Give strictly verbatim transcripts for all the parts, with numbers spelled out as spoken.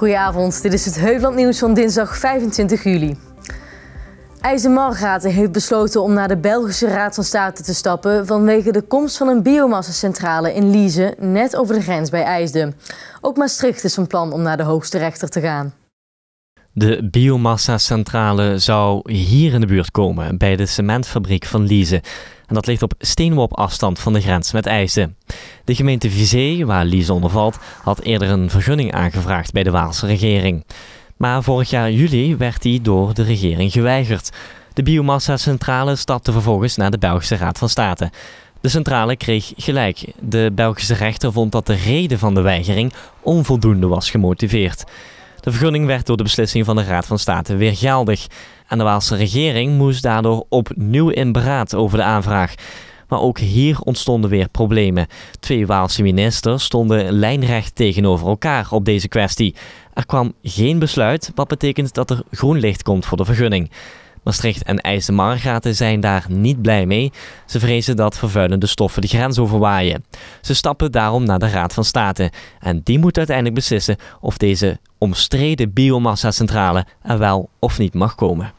Goedenavond, dit is het Heuvelland Nieuws van dinsdag vijfentwintig juli. Eijsden-Margraten heeft besloten om naar de Belgische Raad van State te stappen vanwege de komst van een biomassacentrale in Lixhe, net over de grens bij IJsden. Ook Maastricht is van plan om naar de hoogste rechter te gaan. De biomassacentrale zou hier in de buurt komen, bij de cementfabriek van Lixhe. En dat ligt op steenworp afstand van de grens met IJsden. De gemeente Vizé, waar Lixhe onder valt, had eerder een vergunning aangevraagd bij de Waalse regering. Maar vorig jaar juli werd die door de regering geweigerd. De biomassacentrale stapte vervolgens naar de Belgische Raad van State. De centrale kreeg gelijk. De Belgische rechter vond dat de reden van de weigering onvoldoende was gemotiveerd. De vergunning werd door de beslissing van de Raad van State weer geldig. En de Waalse regering moest daardoor opnieuw in beraad over de aanvraag. Maar ook hier ontstonden weer problemen. Twee Waalse ministers stonden lijnrecht tegenover elkaar op deze kwestie. Er kwam geen besluit, wat betekent dat er groen licht komt voor de vergunning. Maastricht en IJsden-Margraten zijn daar niet blij mee. Ze vrezen dat vervuilende stoffen de grens overwaaien. Ze stappen daarom naar de Raad van State. En die moet uiteindelijk beslissen of deze omstreden biomassacentrale er wel of niet mag komen.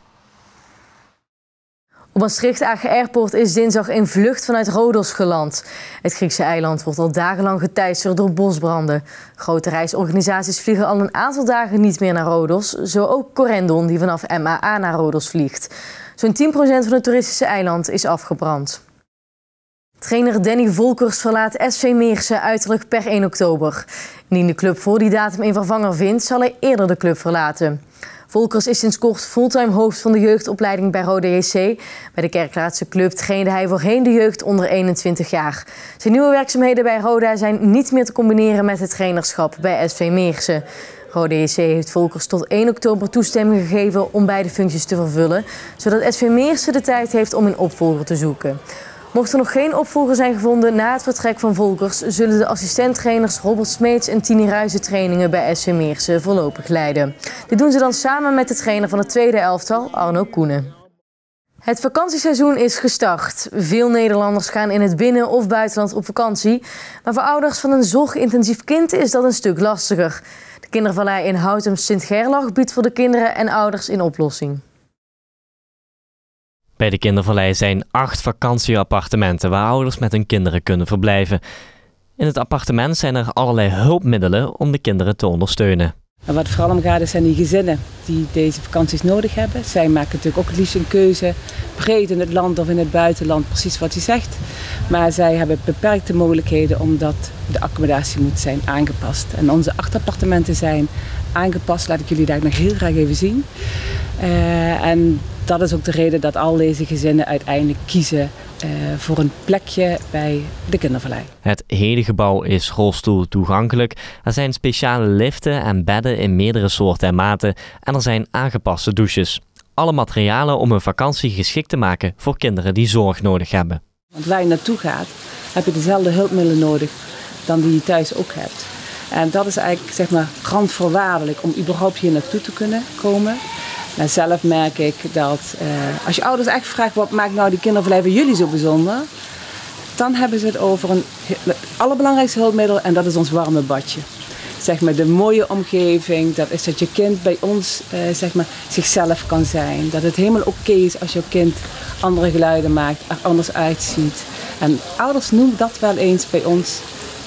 Op Maastricht-Agen Airport is dinsdag een vlucht vanuit Rodos geland. Het Griekse eiland wordt al dagenlang geteisterd door bosbranden. Grote reisorganisaties vliegen al een aantal dagen niet meer naar Rodos. Zo ook Corendon, die vanaf M A A naar Rodos vliegt. Zo'n tien procent van het toeristische eiland is afgebrand. Trainer Danny Volkers verlaat S V Meersen uiterlijk per één oktober. Indien de club voor die datum een vervanger vindt, zal hij eerder de club verlaten. Volkers is sinds kort fulltime hoofd van de jeugdopleiding bij Roda J C. Bij de Kerkraadse club trainde hij voorheen de jeugd onder eenentwintig jaar. Zijn nieuwe werkzaamheden bij Roda zijn niet meer te combineren met het trainerschap bij S V Meersen. Roda J C heeft Volkers tot één oktober toestemming gegeven om beide functies te vervullen, zodat S V Meersen de tijd heeft om een opvolger te zoeken. Mocht er nog geen opvolger zijn gevonden na het vertrek van Volkers, zullen de assistent-trainers Robert Smeets en Tini Ruizen trainingen bij S V Meersen voorlopig leiden. Dit doen ze dan samen met de trainer van het tweede elftal, Arno Koenen. Het vakantieseizoen is gestart. Veel Nederlanders gaan in het binnen- of buitenland op vakantie. Maar voor ouders van een zorgintensief kind is dat een stuk lastiger. De Kindervallei in Houthem-Sint Gerlach biedt voor de kinderen en ouders een oplossing. Bij de Kindervallei zijn acht vakantieappartementen waar ouders met hun kinderen kunnen verblijven. In het appartement zijn er allerlei hulpmiddelen om de kinderen te ondersteunen. En wat vooral om gaat, zijn die gezinnen die deze vakanties nodig hebben. Zij maken natuurlijk ook het liefst een keuze, breed in het land of in het buitenland, precies wat u zegt. Maar zij hebben beperkte mogelijkheden omdat de accommodatie moet zijn aangepast. En onze acht appartementen zijn aangepast, laat ik jullie daar nog heel graag even zien. Uh, en dat is ook de reden dat al deze gezinnen uiteindelijk kiezen uh, voor een plekje bij de Kindervallei. Het hele gebouw is rolstoel toegankelijk. Er zijn speciale liften en bedden in meerdere soorten en maten. En er zijn aangepaste douches. Alle materialen om een vakantie geschikt te maken voor kinderen die zorg nodig hebben. Want waar je naartoe gaat, heb je dezelfde hulpmiddelen nodig dan die je thuis ook hebt. En dat is eigenlijk, zeg maar, randvoorwaardelijk om überhaupt hier naartoe te kunnen komen. En zelf merk ik dat eh, als je ouders echt vraagt wat maakt nou die Kindervallei voor jullie zo bijzonder, dan hebben ze het over een, het allerbelangrijkste hulpmiddel en dat is ons warme badje. Zeg maar de mooie omgeving, dat is dat je kind bij ons eh, zeg maar, zichzelf kan zijn. Dat het helemaal oké is als jouw kind andere geluiden maakt, er anders uitziet. En ouders noemen dat wel eens bij ons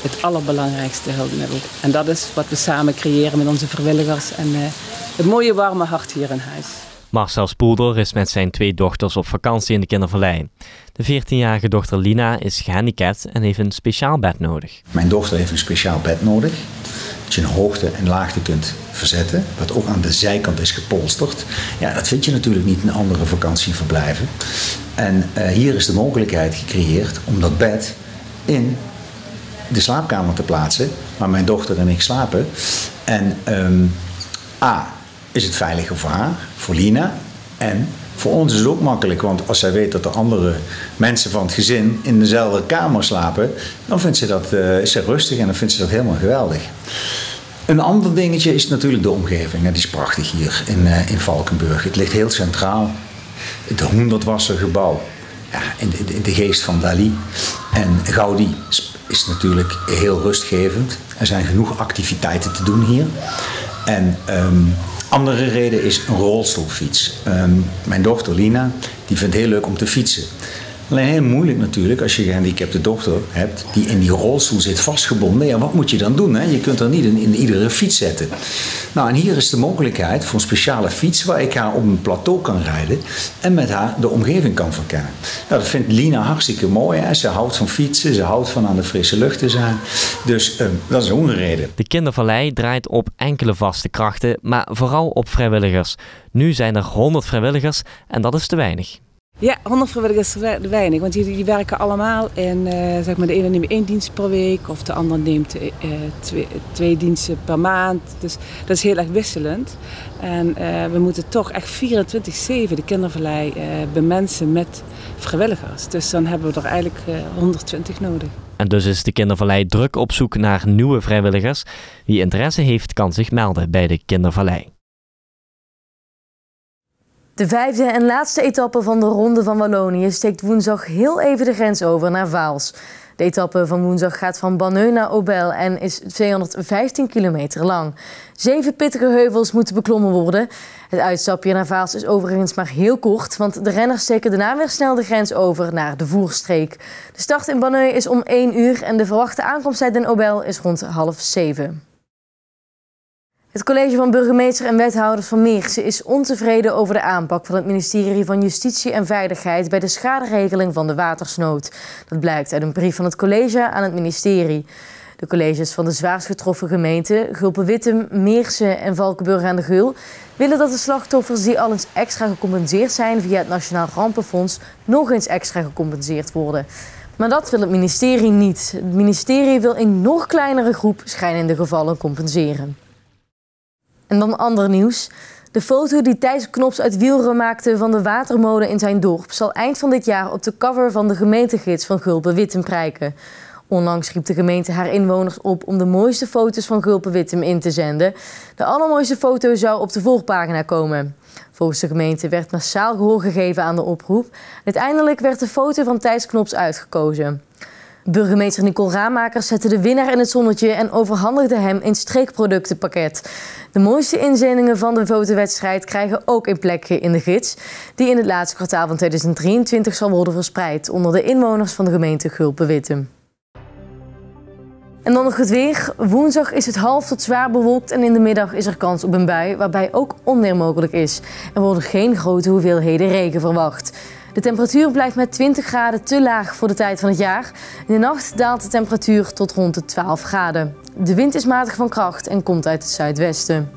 het allerbelangrijkste hulpmiddel. En dat is wat we samen creëren met onze vrijwilligers en eh, het mooie warme hart hier in huis. Marcel Spoelder is met zijn twee dochters op vakantie in de Kindervallei. De veertienjarige dochter Lina is gehandicapt en heeft een speciaal bed nodig. Mijn dochter heeft een speciaal bed nodig. Dat je een hoogte en laagte kunt verzetten. Wat ook aan de zijkant is gepolsterd. Ja, dat vind je natuurlijk niet in andere vakantieverblijven. En uh, hier is de mogelijkheid gecreëerd om dat bed in de slaapkamer te plaatsen. Waar mijn dochter en ik slapen. En um, A... is het veiliger voor haar, voor Lina. En voor ons is het ook makkelijk, want als zij weet dat de andere mensen van het gezin in dezelfde kamer slapen, dan vindt ze dat, uh, is ze rustig en dan vindt ze dat helemaal geweldig. Een ander dingetje is natuurlijk de omgeving. En die is prachtig hier in, uh, in Valkenburg. Het ligt heel centraal. Het Hundertwassergebouw, ja, in, de, in de geest van Dalí en Gaudí, is natuurlijk heel rustgevend. Er zijn genoeg activiteiten te doen hier. En um, andere reden is een rolstoelfiets. Um, mijn dochter Lina, die vindt het heel leuk om te fietsen. Alleen heel moeilijk natuurlijk als je een gehandicapte dochter hebt die in die rolstoel zit vastgebonden. Ja, wat moet je dan doen? Hè? Je kunt haar niet in, in iedere fiets zetten. Nou, en hier is de mogelijkheid voor een speciale fiets waar ik haar op een plateau kan rijden en met haar de omgeving kan verkennen. Nou, dat vindt Lina hartstikke mooi. Hè? Ze houdt van fietsen, ze houdt van aan de frisse lucht te zijn. Dus um, dat is ook een reden. De Kindervallei draait op enkele vaste krachten, maar vooral op vrijwilligers. Nu zijn er honderd vrijwilligers en dat is te weinig. Ja, honderd vrijwilligers is weinig, want die, die werken allemaal en uh, zeg maar de ene neemt één dienst per week of de ander neemt uh, twee, twee diensten per maand. Dus dat is heel erg wisselend en uh, we moeten toch echt vierentwintig zeven de Kindervallei uh, bemensen met vrijwilligers. Dus dan hebben we er eigenlijk uh, honderdtwintig nodig. En dus is de Kindervallei druk op zoek naar nieuwe vrijwilligers. Wie interesse heeft kan zich melden bij de Kindervallei. De vijfde en laatste etappe van de Ronde van Wallonië steekt woensdag heel even de grens over naar Vaals. De etappe van woensdag gaat van Banneux naar Aubel en is tweehonderdvijftien kilometer lang. Zeven pittige heuvels moeten beklommen worden. Het uitstapje naar Vaals is overigens maar heel kort, want de renners steken daarna weer snel de grens over naar de voerstreek. De start in Banneux is om één uur en de verwachte aankomsttijd in Aubel is rond half zeven. Het college van burgemeester en wethouders van Meersen is ontevreden over de aanpak van het ministerie van Justitie en Veiligheid bij de schaderegeling van de watersnood. Dat blijkt uit een brief van het college aan het ministerie. De colleges van de zwaarst getroffen gemeenten, Gulpen-Wittem, Meersen en Valkenburg aan de Geul, willen dat de slachtoffers die al eens extra gecompenseerd zijn via het Nationaal Rampenfonds nog eens extra gecompenseerd worden. Maar dat wil het ministerie niet. Het ministerie wil een nog kleinere groep schrijnende gevallen compenseren. En dan ander nieuws. De foto die Thijs Knops uit Wielren maakte van de watermolen in zijn dorp zal eind van dit jaar op de cover van de gemeentegids van Gulpen-Wittem prijken. Onlangs riep de gemeente haar inwoners op om de mooiste foto's van Gulpen-Wittem in te zenden. De allermooiste foto zou op de voorpagina komen. Volgens de gemeente werd massaal gehoor gegeven aan de oproep. Uiteindelijk werd de foto van Thijs Knops uitgekozen. Burgemeester Nicole Raamakers zette de winnaar in het zonnetje en overhandigde hem een streekproductenpakket. De mooiste inzendingen van de fotowedstrijd krijgen ook een plekje in de gids, die in het laatste kwartaal van tweeduizend drieëntwintig zal worden verspreid onder de inwoners van de gemeente Gulpen-Wittem. En dan nog het weer. Woensdag is het half tot zwaar bewolkt en in de middag is er kans op een bui, waarbij ook onweer mogelijk is. Er worden geen grote hoeveelheden regen verwacht. De temperatuur blijft met twintig graden te laag voor de tijd van het jaar. In de nacht daalt de temperatuur tot rond de twaalf graden. De wind is matig van kracht en komt uit het zuidwesten.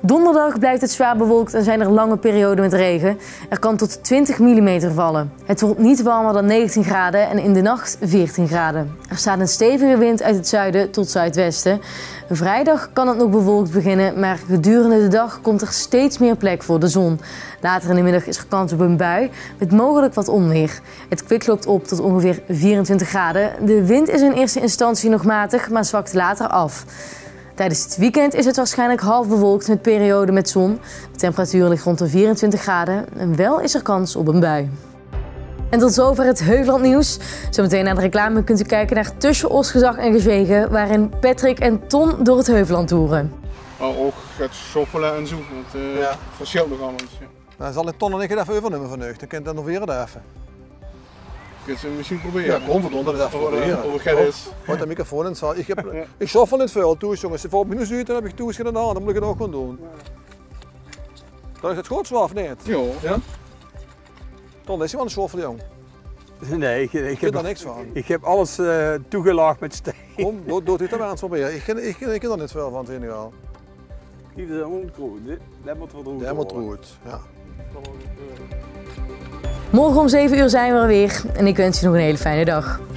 Donderdag blijft het zwaar bewolkt en zijn er lange perioden met regen. Er kan tot twintig millimeter vallen. Het wordt niet warmer dan negentien graden en in de nacht veertien graden. Er staat een stevige wind uit het zuiden tot zuidwesten. Vrijdag kan het nog bewolkt beginnen, maar gedurende de dag komt er steeds meer plek voor de zon. Later in de middag is er kans op een bui, met mogelijk wat onweer. Het kwik loopt op tot ongeveer vierentwintig graden. De wind is in eerste instantie nog matig, maar zwakt later af. Tijdens het weekend is het waarschijnlijk half bewolkt met perioden met zon. De temperatuur ligt rond de vierentwintig graden en wel is er kans op een bui. En tot zover het Heuvelland Nieuws. Zometeen na de reclame kunt u kijken naar Tussen Osgezag en Gezwegen, waarin Patrick en Ton door het Heuvelland toeren. Maar ook het schoffelen en zo, het uh, ja. verschilt nog anders. Ja. Nou, zal ik Ton en ik het even overnemen van neugd, dan kunt u nog weer daar even. Kun je het misschien proberen? Ja, kom van onder even proberen. Houd de microfoon in het zaal. Ik, ja. ik schoffel in het vuil toe, jongens. Voor op minus uur heb ik toes gedaan, dan moet ik het ook gewoon doen. Ja. Dat is het goed, zo of niet? Ja. ja? Ton, is hij wel een schoffel, jong? Nee, ik, ik, ik heb daar niks van. Ik heb alles uh, toegelaagd met steen. Kom, doet doe het aan het proberen. Ik ken, ik, ik ken er niet veel van, het geval. Hier is een onkroed, dat moet wat roet. Dat moet roet, ja. Morgen om zeven uur zijn we er weer en ik wens je nog een hele fijne dag.